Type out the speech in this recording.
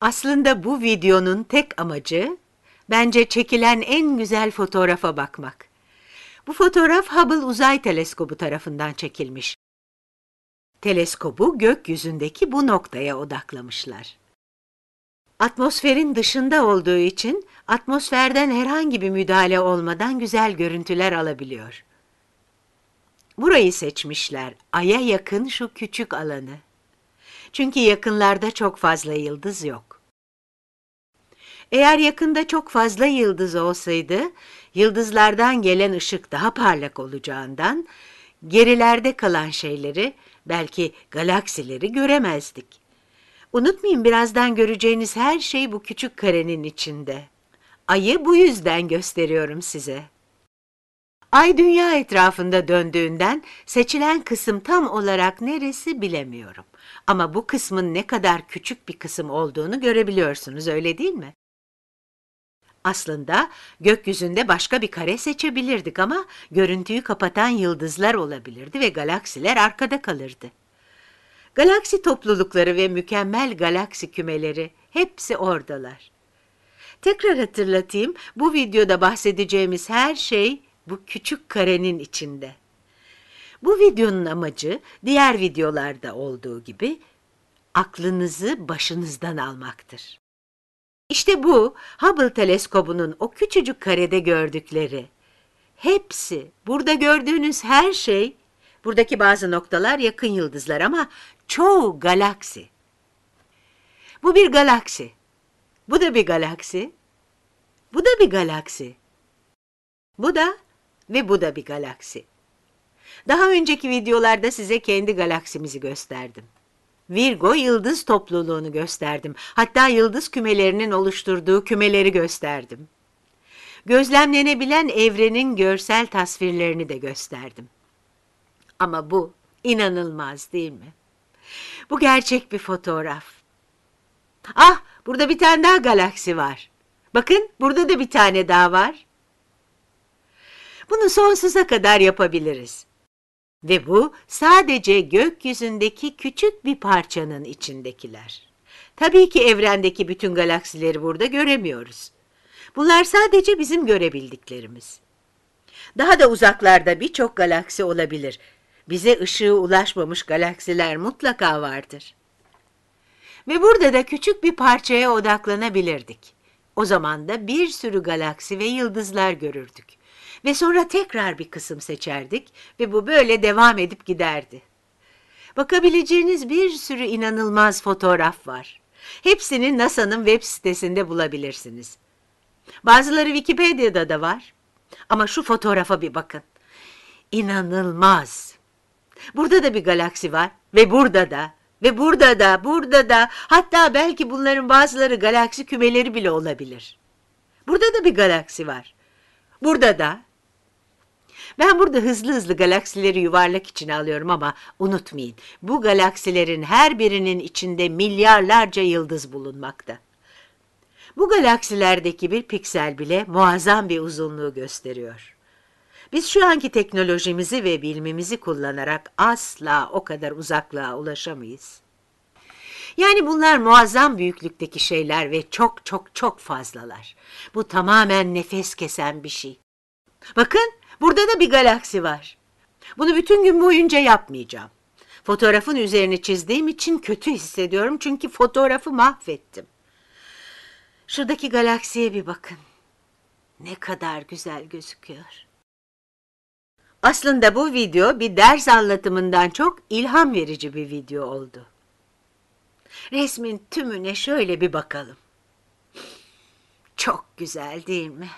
Aslında bu videonun tek amacı, bence çekilen en güzel fotoğrafa bakmak. Bu fotoğraf Hubble Uzay Teleskobu tarafından çekilmiş. Teleskobu gökyüzündeki bu noktaya odaklamışlar. Atmosferin dışında olduğu için atmosferden herhangi bir müdahale olmadan güzel görüntüler alabiliyor. Burayı seçmişler, Ay'a yakın şu küçük alanı. Çünkü yakınlarda çok fazla yıldız yok. Eğer yakında çok fazla yıldız olsaydı, yıldızlardan gelen ışık daha parlak olacağından, gerilerde kalan şeyleri, belki galaksileri göremezdik. Unutmayın, birazdan göreceğiniz her şey bu küçük karenin içinde. Ay'ı bu yüzden gösteriyorum size. Ay dünya etrafında döndüğünden seçilen kısım tam olarak neresi bilemiyorum. Ama bu kısmın ne kadar küçük bir kısım olduğunu görebiliyorsunuz, öyle değil mi? Aslında gökyüzünde başka bir kare seçebilirdik ama görüntüyü kapatan yıldızlar olabilirdi ve galaksiler arkada kalırdı. Galaksi toplulukları ve mükemmel galaksi kümeleri hepsi oradalar. Tekrar hatırlatayım, bu videoda bahsedeceğimiz her şey bu küçük karenin içinde. Bu videonun amacı diğer videolarda olduğu gibi aklınızı başınızdan almaktır. İşte bu Hubble teleskobunun o küçücük karede gördükleri. Hepsi, burada gördüğünüz her şey, buradaki bazı noktalar yakın yıldızlar ama çoğu galaksi. Bu bir galaksi, bu da bir galaksi, bu da bir galaksi, bu da ve bu da bir galaksi. Daha önceki videolarda size kendi galaksimizi gösterdim. Virgo yıldız topluluğunu gösterdim. Hatta yıldız kümelerinin oluşturduğu kümeleri gösterdim. Gözlemlenebilen evrenin görsel tasvirlerini de gösterdim. Ama bu inanılmaz değil mi? Bu gerçek bir fotoğraf. Ah, burada bir tane daha galaksi var. Bakın, burada da bir tane daha var. Bunu sonsuza kadar yapabiliriz. Ve bu sadece gökyüzündeki küçük bir parçanın içindekiler. Tabii ki evrendeki bütün galaksileri burada göremiyoruz. Bunlar sadece bizim görebildiklerimiz. Daha da uzaklarda birçok galaksi olabilir. Bize ışığı ulaşmamış galaksiler mutlaka vardır. Ve burada da küçük bir parçaya odaklanabilirdik. O zaman da bir sürü galaksi ve yıldızlar görürdük. Ve sonra tekrar bir kısım seçerdik ve bu böyle devam edip giderdi. Bakabileceğiniz bir sürü inanılmaz fotoğraf var. Hepsini NASA'nın web sitesinde bulabilirsiniz. Bazıları Wikipedia'da da var. Ama şu fotoğrafa bir bakın. İnanılmaz. Burada da bir galaksi var ve burada da ve burada da, hatta belki bunların bazıları galaksi kümeleri bile olabilir. Burada da bir galaksi var. Burada da. Ben burada hızlı hızlı galaksileri yuvarlak içine alıyorum ama unutmayın, bu galaksilerin her birinin içinde milyarlarca yıldız bulunmakta. Bu galaksilerdeki bir piksel bile muazzam bir uzunluğu gösteriyor. Biz şu anki teknolojimizi ve bilimimizi kullanarak asla o kadar uzaklığa ulaşamayız. Yani bunlar muazzam büyüklükteki şeyler ve çok çok çok fazlalar. Bu tamamen nefes kesen bir şey. Bakın, burada da bir galaksi var. Bunu bütün gün boyunca yapmayacağım. Fotoğrafın üzerini çizdiğim için kötü hissediyorum çünkü fotoğrafı mahvettim. Şuradaki galaksiye bir bakın. Ne kadar güzel gözüküyor. Aslında bu video bir ders anlatımından çok ilham verici bir video oldu. Resmin tümüne şöyle bir bakalım. Çok güzel değil mi?